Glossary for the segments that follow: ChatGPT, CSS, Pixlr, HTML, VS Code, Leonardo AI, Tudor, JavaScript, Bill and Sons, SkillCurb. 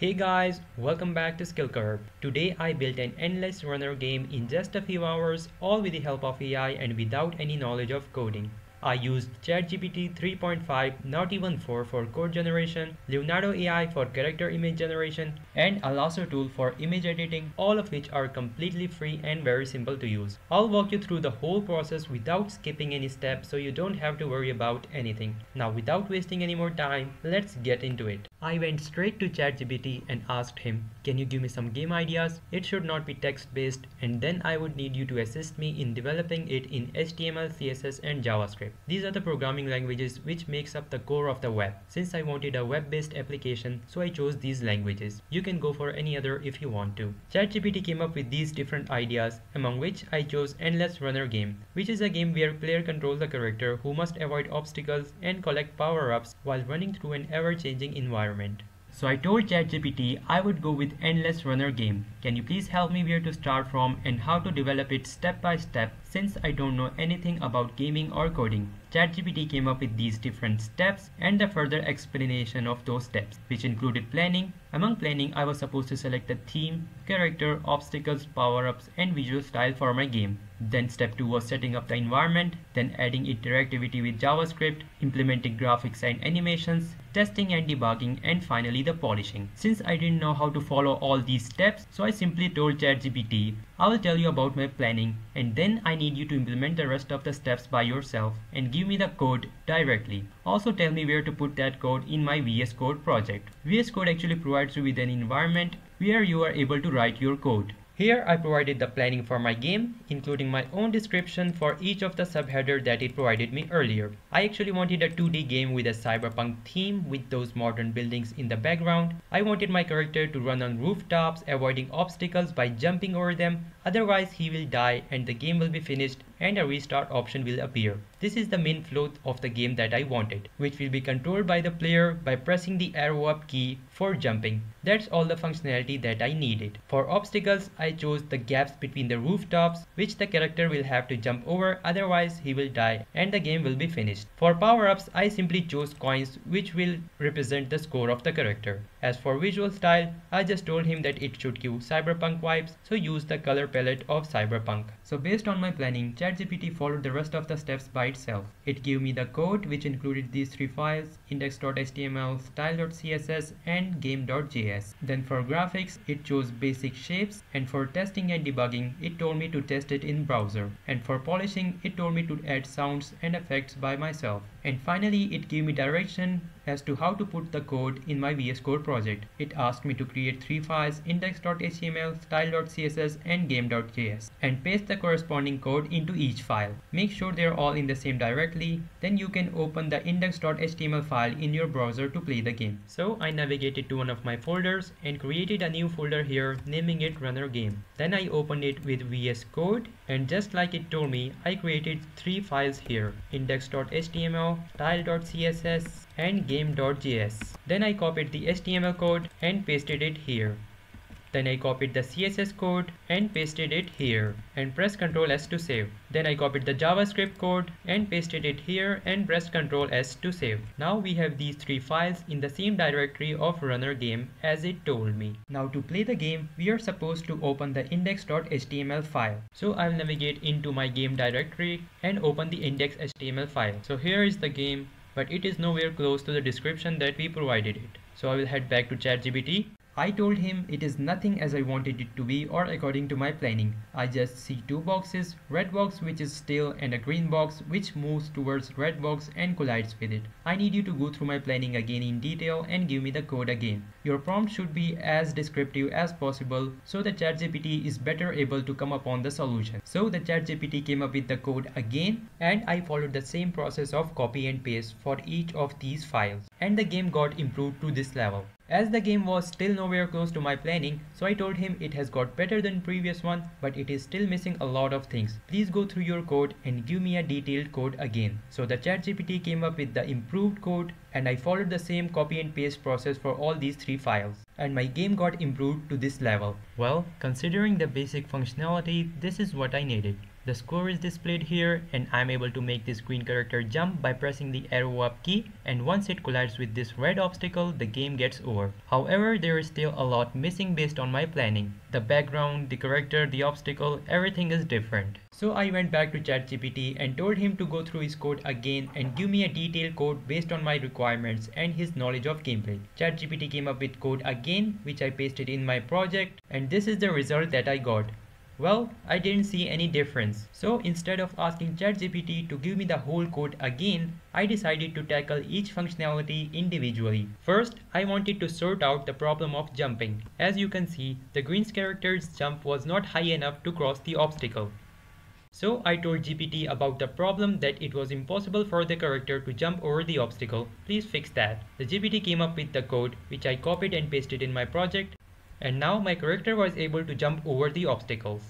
Hey guys, welcome back to SkillCurb. Today I built an endless runner game in just a few hours, all with the help of AI and without any knowledge of coding. I used ChatGPT 3.5, not even 4 for code generation, Leonardo AI for character image generation, and a lasso tool for image editing, all of which are completely free and very simple to use. I'll walk you through the whole process without skipping any steps so you don't have to worry about anything. Now without wasting any more time, let's get into it. I went straight to ChatGPT and asked him, "Can you give me some game ideas? It should not be text-based, and then I would need you to assist me in developing it in HTML, CSS, and JavaScript. These are the programming languages which makes up the core of the web. Since I wanted a web-based application, so I chose these languages. You can go for any other if you want to." ChatGPT came up with these different ideas, among which I chose Endless Runner game, which is a game where player controls the character who must avoid obstacles and collect power-ups while running through an ever-changing environment. So I told ChatGPT I would go with Endless Runner game. "Can you please help me where to start from and how to develop it step by step, since I don't know anything about gaming or coding?" ChatGPT came up with these different steps and the further explanation of those steps, which included planning. Among planning, I was supposed to select a theme, character, obstacles, power-ups, and visual style for my game. Then step 2 was setting up the environment, then adding interactivity with JavaScript, implementing graphics and animations, testing and debugging, and finally the polishing. Since I didn't know how to follow all these steps, so I simply told ChatGPT, "I will tell you about my planning, and then I need you to implement the rest of the steps by yourself and give me the code directly. Also tell me where to put that code in my VS Code project." VS Code actually provides you with an environment where you are able to write your code. Here I provided the planning for my game, including my own description for each of the subheader that it provided me earlier. I actually wanted a 2D game with a cyberpunk theme with those modern buildings in the background. I wanted my character to run on rooftops, avoiding obstacles by jumping over them, otherwise he will die and the game will be finished and a restart option will appear. This is the main flow of the game that I wanted, which will be controlled by the player by pressing the arrow up key for jumping. That's all the functionality that I needed. For obstacles, I chose the gaps between the rooftops, which the character will have to jump over, otherwise he will die and the game will be finished. For power-ups, I simply chose coins, which will represent the score of the character. As for visual style, I just told him that it should give cyberpunk vibes, so use the color palette of cyberpunk. So based on my planning, ChatGPT followed the rest of the steps by itself. It gave me the code, which included these three files: index.html, style.css, and game.js. Then for graphics, it chose basic shapes, and for testing and debugging, it told me to test it in browser. And for polishing, it told me to add sounds and effects by myself. And finally, it gave me direction as to how to put the code in my VS Code project. It asked me to create three files: index.html, style.css, and game.js, and paste the corresponding code into each file. Make sure they're all in the same directly, then you can open the index.html file in your browser to play the game. So I navigated to one of my folders and created a new folder here, naming it Runner Game. Then I opened it with VS Code, and just like it told me, I created three files here: index.html, style.css, and game.js. Then I copied the HTML code and pasted it here. Then I copied the CSS code and pasted it here, and press Ctrl S to save. Then I copied the JavaScript code and pasted it here, and pressed Ctrl S to save. Now we have these three files in the same directory of Runner Game as it told me. Now to play the game, we are supposed to open the index.html file. So I will navigate into my game directory and open the index.html file. So here is the game, but it is nowhere close to the description that we provided it. So I will head back to ChatGPT. I told him it is nothing as I wanted it to be or according to my planning. I just see two boxes, red box which is still and a green box which moves towards red box and collides with it. I need you to go through my planning again in detail and give me the code again. Your prompt should be as descriptive as possible so the ChatGPT is better able to come upon the solution. So the ChatGPT came up with the code again, and I followed the same process of copy and paste for each of these files. And the game got improved to this level. As the game was still nowhere close to my planning, so I told him it has got better than previous one, but it is still missing a lot of things. Please go through your code and give me a detailed code again. So the ChatGPT came up with the improved code, and I followed the same copy and paste process for all these three files. And my game got improved to this level. Well, considering the basic functionality, this is what I needed. The score is displayed here, and I'm able to make this green character jump by pressing the arrow up key, and once it collides with this red obstacle, the game gets over. However, there is still a lot missing based on my planning. The background, the character, the obstacle, everything is different. So I went back to ChatGPT and told him to go through his code again and give me a detailed code based on my requirements and his knowledge of gameplay. ChatGPT came up with code again, which I pasted in my project, and this is the result that I got. Well, I didn't see any difference. So instead of asking ChatGPT to give me the whole code again, I decided to tackle each functionality individually. First, I wanted to sort out the problem of jumping. As you can see, the green character's jump was not high enough to cross the obstacle. So I told GPT about the problem that it was impossible for the character to jump over the obstacle. Please fix that. The GPT came up with the code, which I copied and pasted in my project. And now my character was able to jump over the obstacles.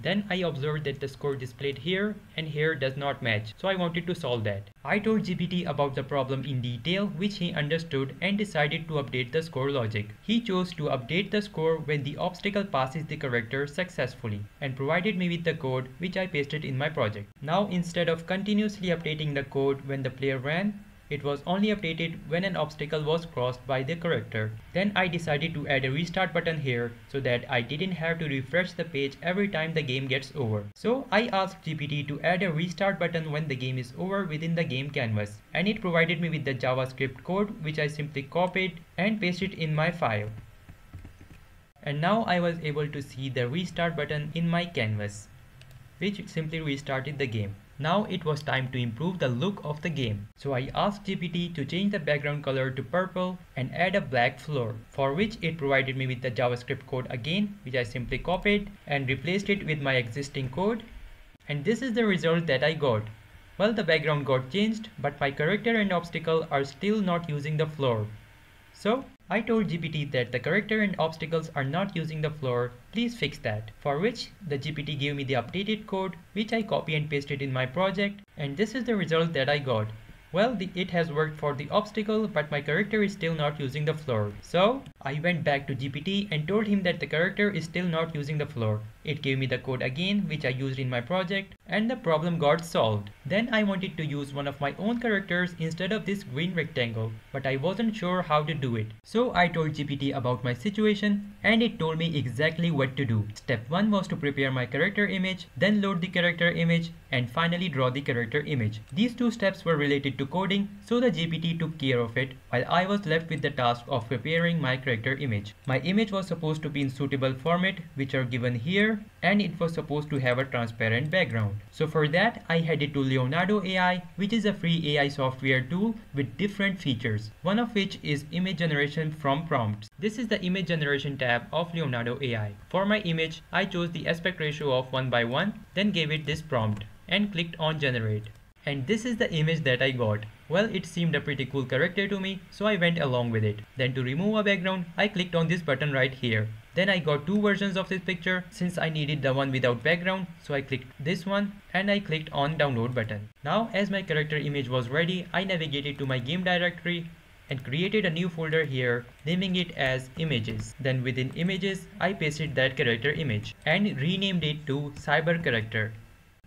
Then I observed that the score displayed here and here does not match, so I wanted to solve that. I told GPT about the problem in detail, which he understood and decided to update the score logic. He chose to update the score when the obstacle passes the character successfully and provided me with the code, which I pasted in my project. Now instead of continuously updating the code when the player ran, it was only updated when an obstacle was crossed by the character. Then I decided to add a restart button here so that I didn't have to refresh the page every time the game gets over. So I asked GPT to add a restart button when the game is over within the game canvas, and it provided me with the JavaScript code, which I simply copied and pasted in my file. And now I was able to see the restart button in my canvas, which simply restarted the game. Now it was time to improve the look of the game. So I asked GPT to change the background color to purple and add a black floor, for which it provided me with the JavaScript code again, which I simply copied and replaced it with my existing code. And this is the result that I got. Well, the background got changed, but my character and obstacle are still not using the floor. So I told GPT that the character and obstacles are not using the floor, please fix that. For which the GPT gave me the updated code, which I copy and pasted in my project, and this is the result that I got. Well, it has worked for the obstacle, but my character is still not using the floor. So I went back to GPT and told him that the character is still not using the floor. It gave me the code again, which I used in my project, and the problem got solved. Then I wanted to use one of my own characters instead of this green rectangle, but I wasn't sure how to do it. So I told GPT about my situation, and it told me exactly what to do. Step 1 was to prepare my character image, then load the character image, and finally draw the character image. These two steps were related to coding, so the GPT took care of it, while I was left with the task of preparing my character image. My image was supposed to be in suitable format, which are given here, and it was supposed to have a transparent background. So for that, I headed to Leonardo AI, which is a free AI software tool with different features, one of which is image generation from prompts. This is the image generation tab of Leonardo AI. For my image, I chose the aspect ratio of 1:1, then gave it this prompt and clicked on generate. And this is the image that I got. Well, it seemed a pretty cool character to me, so I went along with it. Then to remove a background, I clicked on this button right here. Then I got two versions of this picture since I needed the one without background, so I clicked this one and I clicked on download button. Now as my character image was ready, I navigated to my game directory and created a new folder here, naming it as images. Then within images, I pasted that character image and renamed it to cyber character.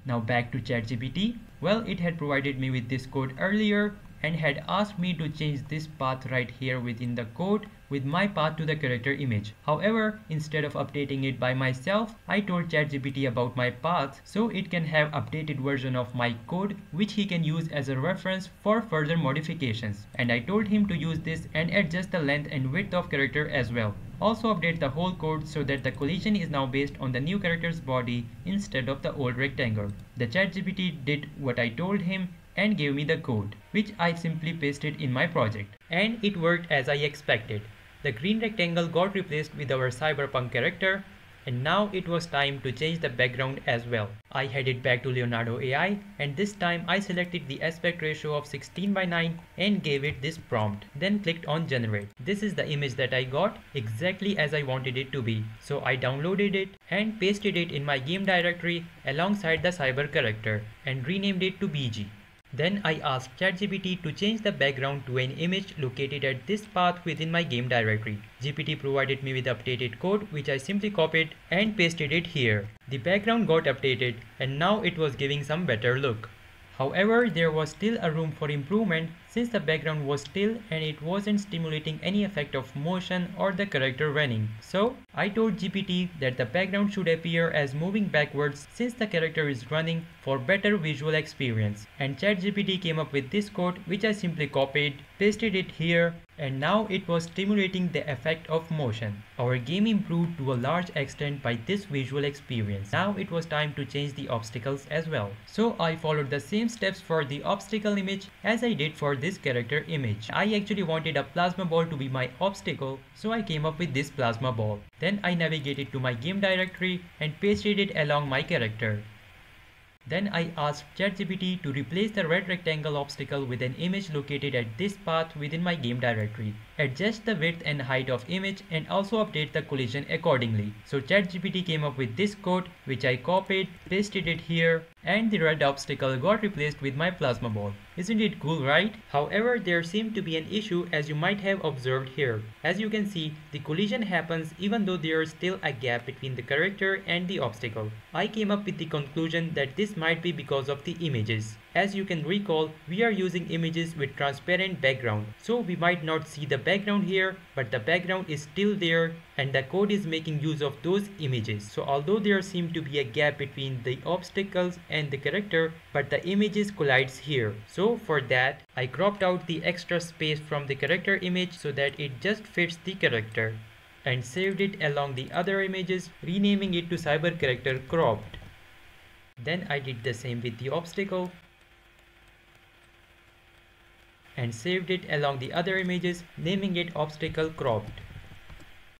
Now back to ChatGPT. Well, it had provided me with this code earlier and had asked me to change this path right here within the code with my path to the character image. However, instead of updating it by myself, I told ChatGPT about my path so it can have updated version of my code, which he can use as a reference for further modifications. And I told him to use this and adjust the length and width of character as well. Also update the whole code so that the collision is now based on the new character's body instead of the old rectangle. The ChatGPT did what I told him and gave me the code, which I simply pasted in my project. And it worked as I expected. The green rectangle got replaced with our cyberpunk character, and now it was time to change the background as well. I headed back to Leonardo AI, and this time I selected the aspect ratio of 16:9 and gave it this prompt, then clicked on generate. This is the image that I got, exactly as I wanted it to be. So I downloaded it and pasted it in my game directory alongside the cyber character and renamed it to BG. Then I asked ChatGPT to change the background to an image located at this path within my game directory. GPT provided me with updated code, which I simply copied and pasted it here. The background got updated and now it was giving some better look. However, there was still a room for improvement since the background was still and it wasn't stimulating any effect of motion or the character running. So, I told GPT that the background should appear as moving backwards since the character is running for better visual experience. And ChatGPT came up with this code, which I simply copied, pasted it here, and now it was stimulating the effect of motion. Our game improved to a large extent by this visual experience. Now it was time to change the obstacles as well. So I followed the same steps for the obstacle image as I did for this character image. I actually wanted a plasma ball to be my obstacle, so I came up with this plasma ball. Then I navigated to my game directory and pasted it along my character. Then I asked ChatGPT to replace the red rectangle obstacle with an image located at this path within my game directory. Adjust the width and height of image and also update the collision accordingly. So ChatGPT came up with this code, which I copied, pasted it here, and the red obstacle got replaced with my plasma ball. Isn't it cool, right? However, there seemed to be an issue, as you might have observed here. As you can see, the collision happens even though there is still a gap between the character and the obstacle. I came up with the conclusion that this might be because of the images. As you can recall, we are using images with transparent background, so we might not see the background here, but the background is still there and the code is making use of those images. So although there seems to be a gap between the obstacles and the character, but the images collides here. So for that, I cropped out the extra space from the character image so that it just fits the character, and saved it along the other images, renaming it to Cyber Character Cropped. Then I did the same with the obstacle and saved it along the other images, naming it Obstacle Cropped.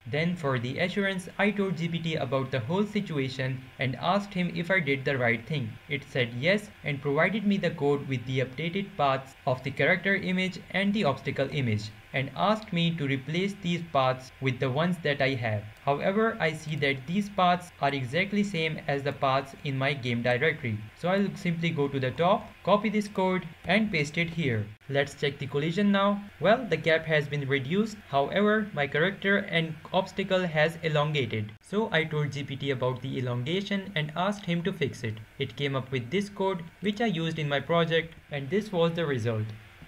Then for the assurance, I told GPT about the whole situation and asked him if I did the right thing. It said yes and provided me the code with the updated paths of the character image and the obstacle image, and asked me to replace these paths with the ones that I have. However, I see that these paths are exactly same as the paths in my game directory. So I'll simply go to the top, copy this code and paste it here. Let's check the collision now. Well, the gap has been reduced. However, my character and obstacle has elongated. So I told GPT about the elongation and asked him to fix it. It came up with this code, which I used in my project, and this was the result.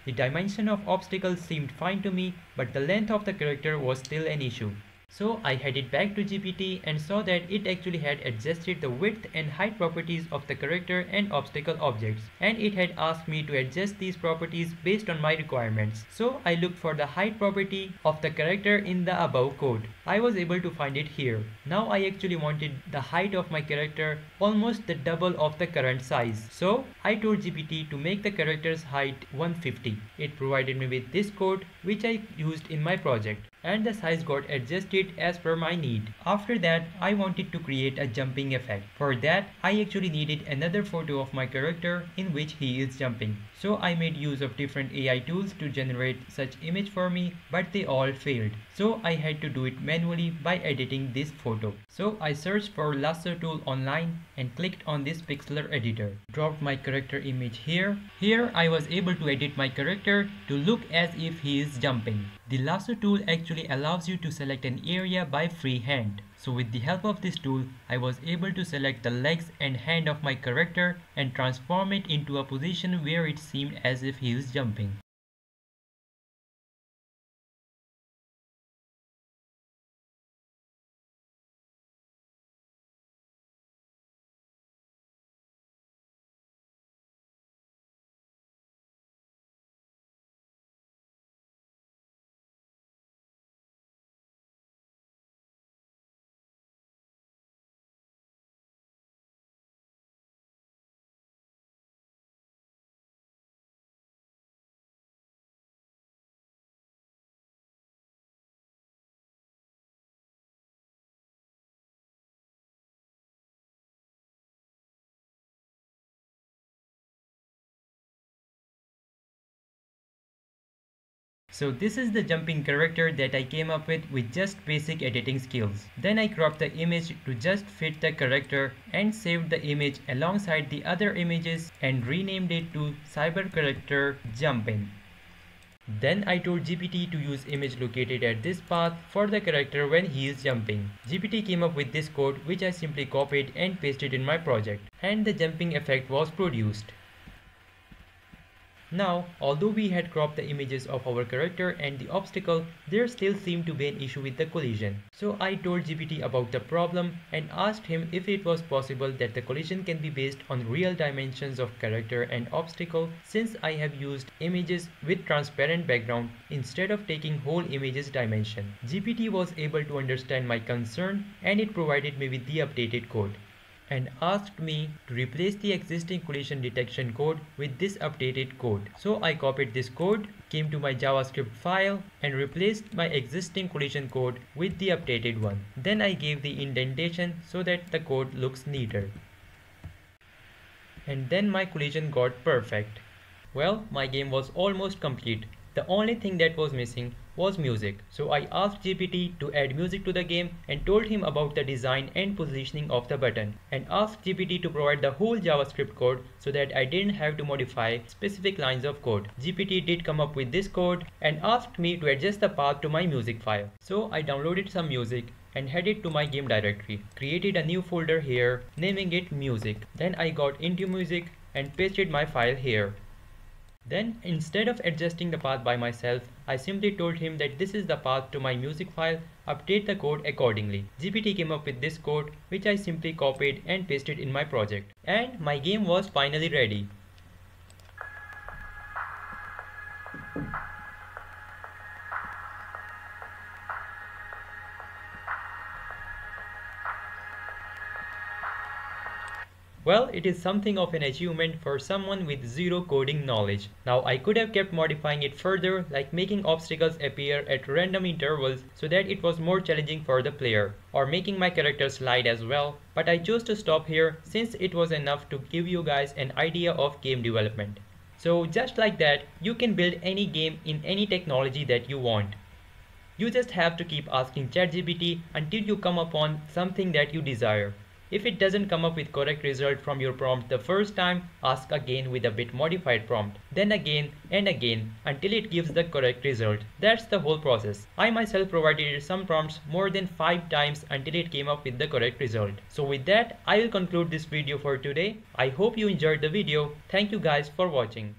The dimension of obstacles seemed fine to me, but the length of the character was still an issue. So I headed back to GPT and saw that it actually had adjusted the width and height properties of the character and obstacle objects, and it had asked me to adjust these properties based on my requirements. So I looked for the height property of the character in the above code. I was able to find it here. Now I actually wanted the height of my character almost the double of the current size. So I told GPT to make the character's height 150. It provided me with this code, which I used in my project, and the size got adjusted as per my need. After that, I wanted to create a jumping effect. For that, I actually needed another photo of my character in which he is jumping. So I made use of different AI tools to generate such image for me, but they all failed. So I had to do it manually by editing this photo. So I searched for lasso tool online and clicked on this Pixlr editor. Dropped my character image here. Here I was able to edit my character to look as if he is jumping. The lasso tool actually allows you to select an area by free hand. So with the help of this tool, I was able to select the legs and hand of my character and transform it into a position where it seemed as if he was jumping. So this is the jumping character that I came up with just basic editing skills. Then I cropped the image to just fit the character and saved the image alongside the other images and renamed it to cyber character jumping. Then I told GPT to use image located at this path for the character when he is jumping. GPT came up with this code, which I simply copied and pasted in my project, and the jumping effect was produced. Now, although we had cropped the images of our character and the obstacle, there still seemed to be an issue with the collision. So I told GPT about the problem and asked him if it was possible that the collision can be based on real dimensions of character and obstacle, since I have used images with transparent background instead of taking whole images dimension. GPT was able to understand my concern and it provided me with the updated code and asked me to replace the existing collision detection code with this updated code. So I copied this code, came to my JavaScript file and replaced my existing collision code with the updated one. Then I gave the indentation so that the code looks neater. And then my collision got perfect. Well, my game was almost complete. The only thing that was missing was music. So I asked GPT to add music to the game and told him about the design and positioning of the button, and asked GPT to provide the whole JavaScript code so that I didn't have to modify specific lines of code. GPT did come up with this code and asked me to adjust the path to my music file. So I downloaded some music and headed to my game directory, created a new folder here, naming it music. Then I got into music and pasted my file here. Then, instead of adjusting the path by myself, I simply told him that this is the path to my music file, update the code accordingly. GPT came up with this code, which I simply copied and pasted in my project. And my game was finally ready. Well, it is something of an achievement for someone with zero coding knowledge. Now I could have kept modifying it further, like making obstacles appear at random intervals so that it was more challenging for the player, or making my character slide as well, but I chose to stop here since it was enough to give you guys an idea of game development. So just like that, you can build any game in any technology that you want. You just have to keep asking ChatGPT until you come upon something that you desire. If it doesn't come up with correct result from your prompt the first time, ask again with a bit modified prompt, then again and again until it gives the correct result. That's the whole process. I myself provided it some prompts more than 5 times until it came up with the correct result. So with that, I will conclude this video for today. I hope you enjoyed the video. Thank you guys for watching.